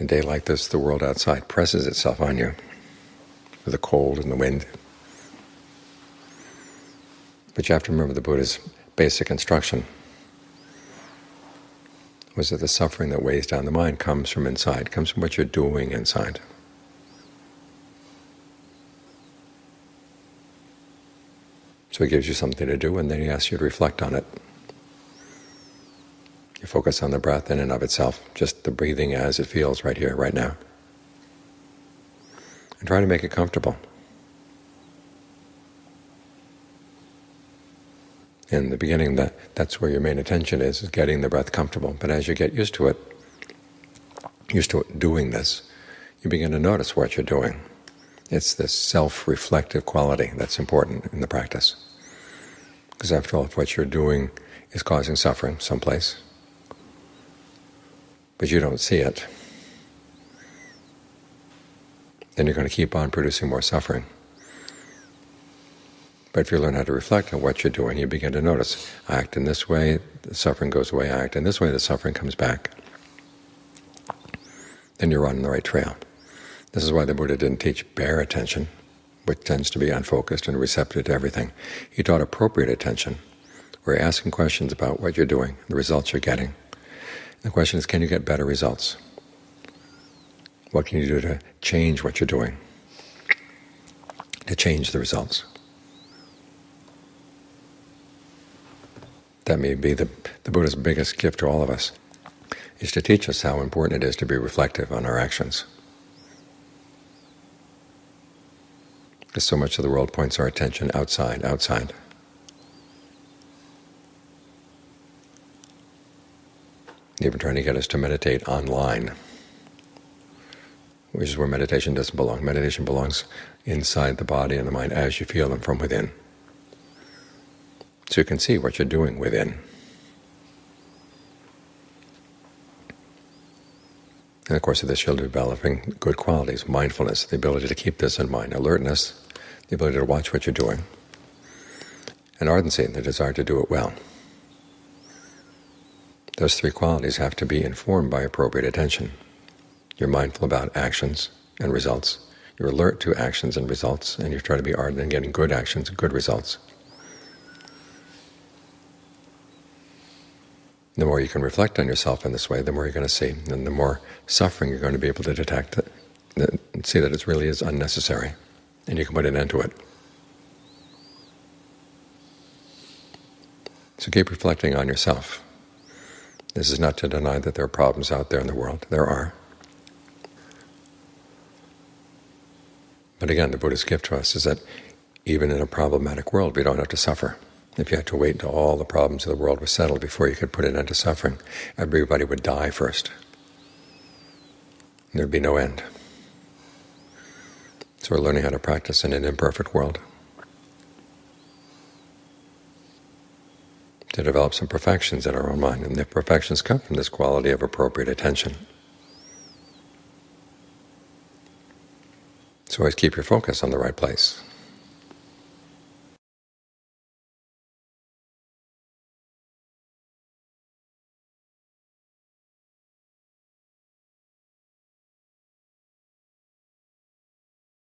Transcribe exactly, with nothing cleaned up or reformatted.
A day like this, the world outside presses itself on you with the cold and the wind. But you have to remember the Buddha's basic instruction was that the suffering that weighs down the mind comes from inside, comes from what you're doing inside. So he gives you something to do, and then he asks you to reflect on it. You focus on the breath in and of itself, just the breathing as it feels right here, right now. And try to make it comfortable. In the beginning, that, that's where your main attention is, is getting the breath comfortable. But as you get used to it, used to it, doing this, you begin to notice what you're doing. It's this self-reflective quality that's important in the practice. Because after all, if what you're doing is causing suffering someplace, but you don't see it, then you're going to keep on producing more suffering. But if you learn how to reflect on what you're doing, you begin to notice, I act in this way, the suffering goes away, I act in this way, the suffering comes back. Then you're on the right trail. This is why the Buddha didn't teach bare attention, which tends to be unfocused and receptive to everything. He taught appropriate attention, where you're asking questions about what you're doing, the results you're getting. The question is, can you get better results? What can you do to change what you're doing, to change the results? That may be the, the Buddha's biggest gift to all of us, is to teach us how important it is to be reflective on our actions. Because so much of the world points our attention outside, outside. Even trying to get us to meditate online, which is where meditation doesn't belong. Meditation belongs inside the body and the mind as you feel them from within. So you can see what you're doing within. In the course of this, you'll be developing good qualities: mindfulness, the ability to keep this in mind; alertness, the ability to watch what you're doing; and ardency, the desire to do it well. Those three qualities have to be informed by appropriate attention. You're mindful about actions and results. You're alert to actions and results, and you try to be ardent in getting good actions and good results. The more you can reflect on yourself in this way, the more you're going to see, and the more suffering you're going to be able to detect, that, see that it really is unnecessary, and you can put an end to it. So keep reflecting on yourself. This is not to deny that there are problems out there in the world. There are. But again, the Buddha's gift to us is that even in a problematic world, we don't have to suffer. If you had to wait until all the problems of the world were settled before you could put an end to suffering, everybody would die first. There would be no end. So we're learning how to practice in an imperfect world, to develop some perfections in our own mind. And the perfections come from this quality of appropriate attention. So always keep your focus on the right place.